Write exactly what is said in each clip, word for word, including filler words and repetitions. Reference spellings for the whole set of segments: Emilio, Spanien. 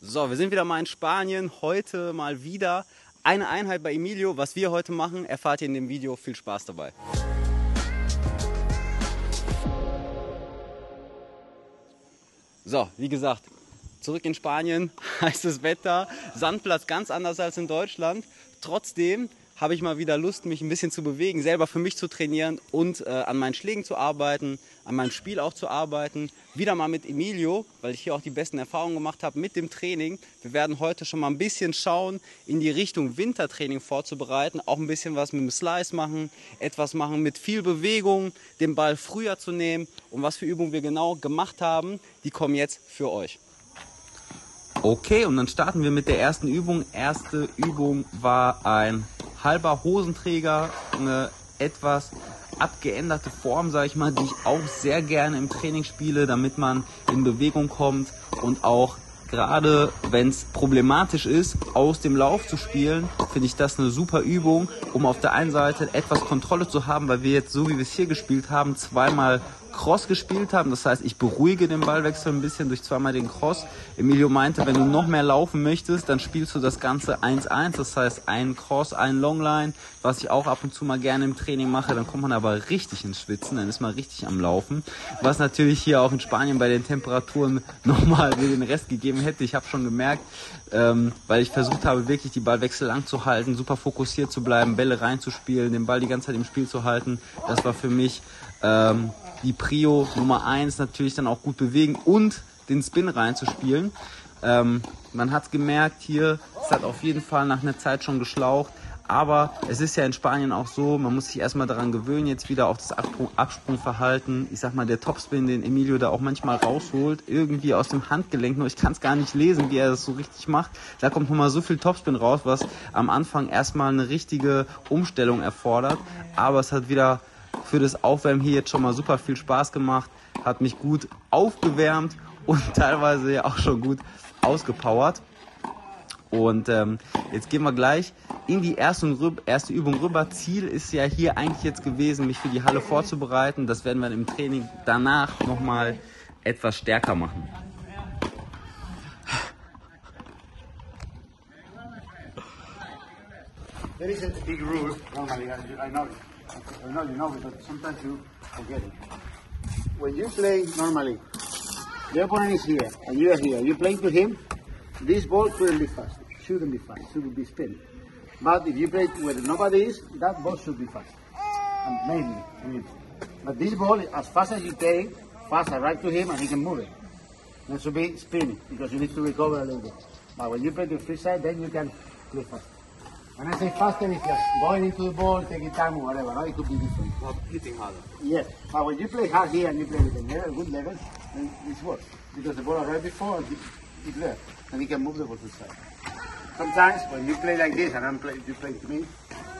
So, wir sind wieder mal in Spanien, heute mal wieder eine Einheit bei Emilio. Was wir heute machen, erfahrt ihr in dem Video. Viel Spaß dabei. So, wie gesagt, zurück in Spanien, heißes Wetter, Sandplatz ganz anders als in Deutschland. Trotzdem habe ich mal wieder Lust, mich ein bisschen zu bewegen, selber für mich zu trainieren und äh, an meinen Schlägen zu arbeiten, an meinem Spiel auch zu arbeiten. Wieder mal mit Emilio, weil ich hier auch die besten Erfahrungen gemacht habe mit dem Training. Wir werden heute schon mal ein bisschen schauen, in die Richtung Wintertraining vorzubereiten, auch ein bisschen was mit dem Slice machen, etwas machen mit viel Bewegung, den Ball früher zu nehmen und was für Übungen wir genau gemacht haben, die kommen jetzt für euch. Okay, und dann starten wir mit der ersten Übung. Erste Übung war ein halber Hosenträger, eine etwas abgeänderte Form, sage ich mal, die ich auch sehr gerne im Training spiele, damit man in Bewegung kommt und auch gerade, wenn es problematisch ist, aus dem Lauf zu spielen, finde ich das eine super Übung, um auf der einen Seite etwas Kontrolle zu haben, weil wir jetzt, so wie wir es hier gespielt haben, zweimal Cross gespielt haben. Das heißt, ich beruhige den Ballwechsel ein bisschen durch zweimal den Cross. Emilio meinte, wenn du noch mehr laufen möchtest, dann spielst du das Ganze eins eins. Das heißt, ein Cross, ein Longline, was ich auch ab und zu mal gerne im Training mache. Dann kommt man aber richtig ins Schwitzen, dann ist man richtig am Laufen. Was natürlich hier auch in Spanien bei den Temperaturen nochmal den Rest gegeben hätte. Ich habe schon gemerkt, ähm, weil ich versucht habe, wirklich die Ballwechsel lang zu halten, super fokussiert zu bleiben, Bälle reinzuspielen, den Ball die ganze Zeit im Spiel zu halten. Das war für mich ähm, die Prio Nummer eins, natürlich dann auch gut bewegen und den Spin reinzuspielen. Ähm, man hat es gemerkt hier, es hat auf jeden Fall nach einer Zeit schon geschlaucht, aber es ist ja in Spanien auch so, man muss sich erstmal daran gewöhnen, jetzt wieder auf das Absprung, Absprungverhalten. Ich sag mal, der Topspin, den Emilio da auch manchmal rausholt, irgendwie aus dem Handgelenk, nur ich kann es gar nicht lesen, wie er das so richtig macht. Da kommt nochmal so viel Topspin raus, was am Anfang erstmal eine richtige Umstellung erfordert, aber es hat wieder für das Aufwärmen hier jetzt schon mal super viel Spaß gemacht, hat mich gut aufgewärmt und teilweise ja auch schon gut ausgepowert. Und ähm, jetzt gehen wir gleich in die erste, erste Übung rüber. Ziel ist ja hier eigentlich jetzt gewesen, mich für die Halle vorzubereiten. Das werden wir im Training danach nochmal etwas stärker machen. There is a big rule, normally, I know it. I know you know, but sometimes you forget it. When you play normally, the opponent is here and you are here. You play to him, this ball couldn't be fast. Shouldn't be fast. Shouldn't be spin. But if you play where nobody is, that ball should be fast. And maybe, I mean, but this ball, as fast as you take, fast right to him and he can move it. That should be spinning because you need to recover a little bit. But when you play the free side, then you can play fast. When I say faster, it's just going into the ball, taking time or whatever, right? It could be different. Not hitting harder. Yes, but when you play hard here and you play with a level, good level, then it's worse. Because the ball arrived before, it's there, and you can move the ball to the side. Sometimes when you play like this, and I'm play, you play to me,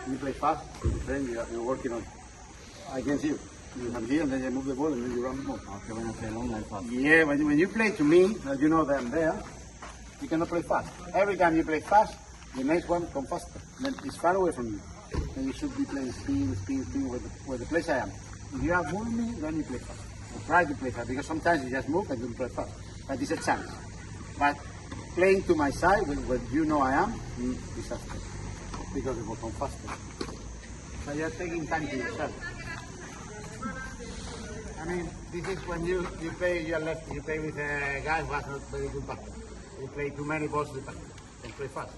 and you play fast, then you're, you're working on against you. You come here, and then you move the ball, and then you run more. Okay, when I play long like fast. Yeah, when you, when you play to me, like you know that I'm there, you cannot play fast. Every time you play fast, the next one comes faster. Then it's far away from you. Then you should be playing spin, spin, spin, where the, where the place I am. If you are moving me, then you play fast. Or try to play fast, because sometimes you just move and you play fast. But it's a chance. But playing to my side, where you know I am, is disaster. Because it will come faster. So you're taking time to yourself. I mean, this is when you, you play your left, you play with a guy who has not very good back. You play too many balls with the back. You play fast.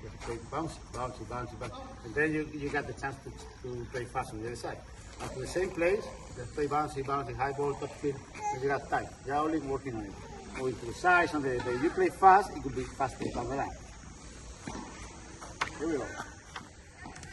You have to play bouncy, bouncy, bouncy, bouncy. And then you, you got the chance to, to play fast on the other side. After the same place, just play bouncy, bouncy, high ball, top spin, and you got time. You're only working on it. Going to the size, on the day you play fast, it could be faster down the line. Here we go.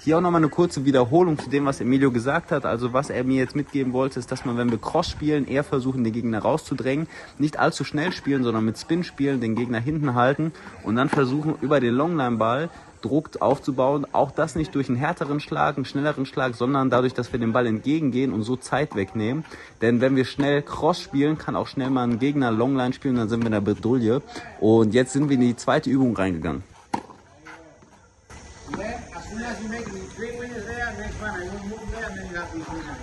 Hier auch nochmal eine kurze Wiederholung zu dem, was Emilio gesagt hat. Also was er mir jetzt mitgeben wollte, ist, dass man, wenn wir Cross spielen, eher versuchen, den Gegner rauszudrängen. Nicht allzu schnell spielen, sondern mit Spin spielen, den Gegner hinten halten und dann versuchen, über den Longline-Ball Druck aufzubauen. Auch das nicht durch einen härteren Schlag, einen schnelleren Schlag, sondern dadurch, dass wir dem Ball entgegengehen und so Zeit wegnehmen. Denn wenn wir schnell Cross spielen, kann auch schnell mal ein Gegner Longline spielen und dann sind wir in der Bredouille. Und jetzt sind wir in die zweite Übung reingegangen. As you make three winners there, next one I will move there, and then you have to move again.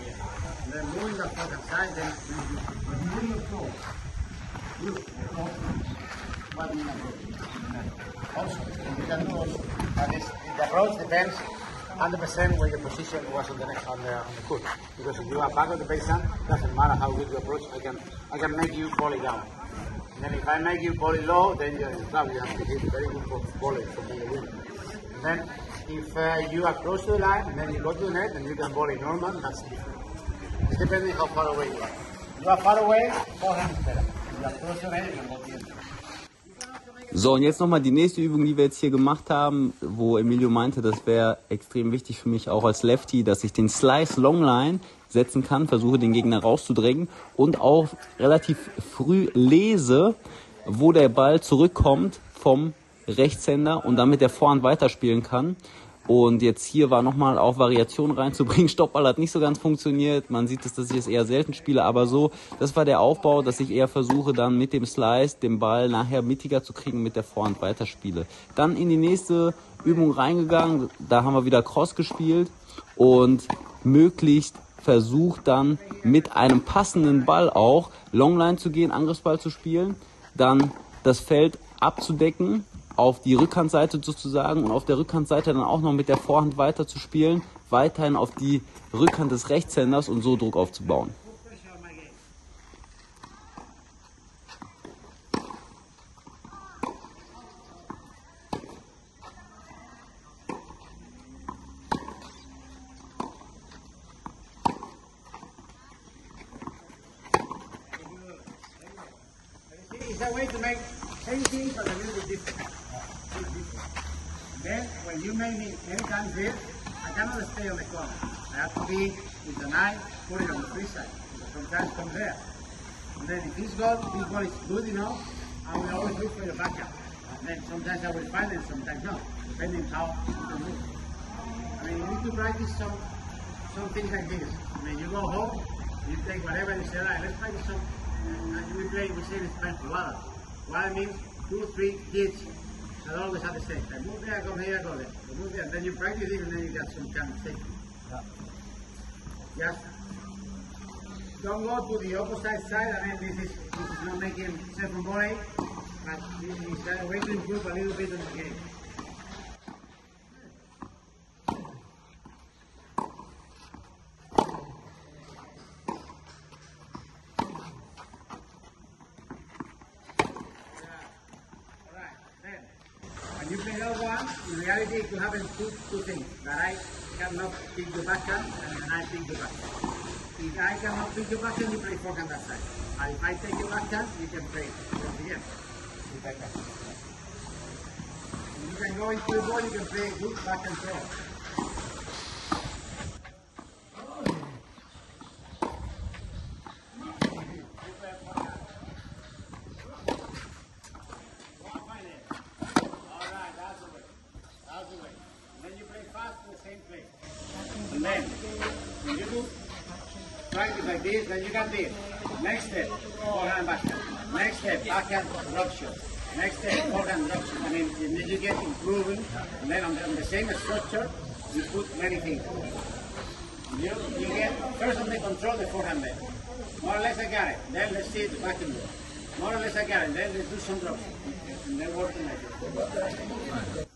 And then moving the fucking side, then you do. But you do your flow. You, Also, you can do this, the road depends one hundred percent where your position was on the next, on the, on the court. Because if you are back on the baseline, doesn't matter how good you approach, I can, I can make you volley down. And then if I make you volley low, then you're in trouble. You have to hit very good volley from the win. And then if uh, you are close to the line, and then you go to the net, and you can volley normal, that's different. It's depending how far away you are. If you are far away, forehand is better. If you are close to the net, you can go to the net. So, und jetzt nochmal die nächste Übung, die wir jetzt hier gemacht haben, wo Emilio meinte, das wäre extrem wichtig für mich auch als Lefty, dass ich den Slice Longline setzen kann, versuche den Gegner rauszudrängen und auch relativ früh lese, wo der Ball zurückkommt vom Rechtshänder und damit der Vorhand weiterspielen kann. Und jetzt hier war nochmal auch Variationen reinzubringen. Stoppball hat nicht so ganz funktioniert. Man sieht, dass ich es eher selten spiele, aber so, das war der Aufbau, dass ich eher versuche, dann mit dem Slice den Ball nachher mittiger zu kriegen, mit der Vorhand weiterspiele. Dann in die nächste Übung reingegangen. Da haben wir wieder Cross gespielt und möglichst versucht dann mit einem passenden Ball auch Longline zu gehen, Angriffsball zu spielen, dann das Feld abzudecken, auf die Rückhandseite sozusagen und auf der Rückhandseite dann auch noch mit der Vorhand weiter zu spielen, weiterhin auf die Rückhand des Rechtshänders und so Druck aufzubauen. Everything was a little bit different. Yeah. different. Then, when you make me many times this, I cannot stay on the corner. I have to be with the knife, put it on the free side. Sometimes from there. And then, if this goal, this goal is good enough, I will always look for the backup. And then, sometimes I will find it, sometimes not, depending how you can move. I mean, you need to practice some, some things like this. I mean, you go home, you take whatever is there, let's practice some, and we play, we say it's time for water. One means two, three hits that always have the same. I move there, I come here, I go there. I move there, and then you practice it, and then you get some kind of safety. Yeah. Just don't go to the opposite side. I mean, this is, this is not making sense from body, but this is a way to improve a little bit on the game. You play that one, in reality it could happen two, two things. That I cannot pick the backhand and I pick the backhand. If I cannot pick the backhand, you play forehand that side. And if I take the backhand, you can play once again. With backhand. You can go into the ball, you can play good backhand throw. Then you can do it. Next step, forehand backhand. Next step, backhand drop shot. Next step, forehand drop shot. I mean, if you get improving, and then on the, on the same structure, you put many things. You, you get, first of all, control the forehand leg. More or less I got it. Then let's see the backhand move. More or less I got it. Then let's do some drop shot. And then working like this.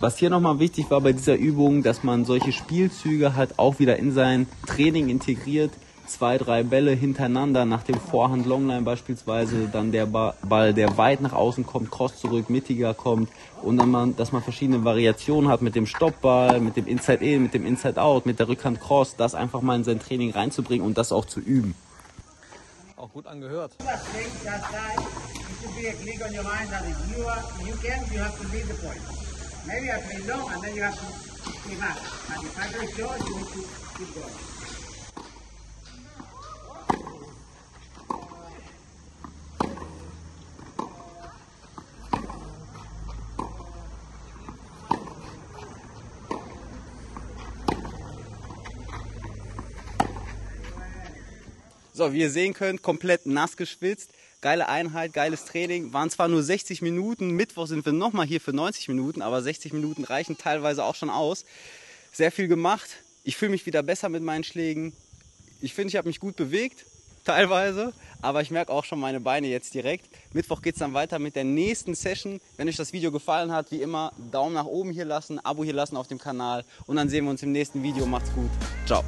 Was hier nochmal wichtig war bei dieser Übung, dass man solche Spielzüge halt auch wieder in sein Training integriert, zwei, drei Bälle hintereinander nach dem Vorhand Longline beispielsweise, dann der Ball, der weit nach außen kommt, Cross zurück, mittiger kommt und dann man, dass man verschiedene Variationen hat mit dem Stoppball, mit dem Inside-In, mit dem Inside-Out, mit der Rückhand Cross, das einfach mal in sein Training reinzubringen und das auch zu üben. Auch gut angehört. So, wie ihr sehen könnt, komplett nass geschwitzt. Geile Einheit, geiles Training. Waren zwar nur sechzig Minuten, Mittwoch sind wir nochmal hier für neunzig Minuten, aber sechzig Minuten reichen teilweise auch schon aus. Sehr viel gemacht. Ich fühle mich wieder besser mit meinen Schlägen. Ich finde, ich habe mich gut bewegt, teilweise, aber ich merke auch schon meine Beine jetzt direkt. Mittwoch geht es dann weiter mit der nächsten Session. Wenn euch das Video gefallen hat, wie immer, Daumen nach oben hier lassen, Abo hier lassen auf dem Kanal und dann sehen wir uns im nächsten Video. Macht's gut. Ciao.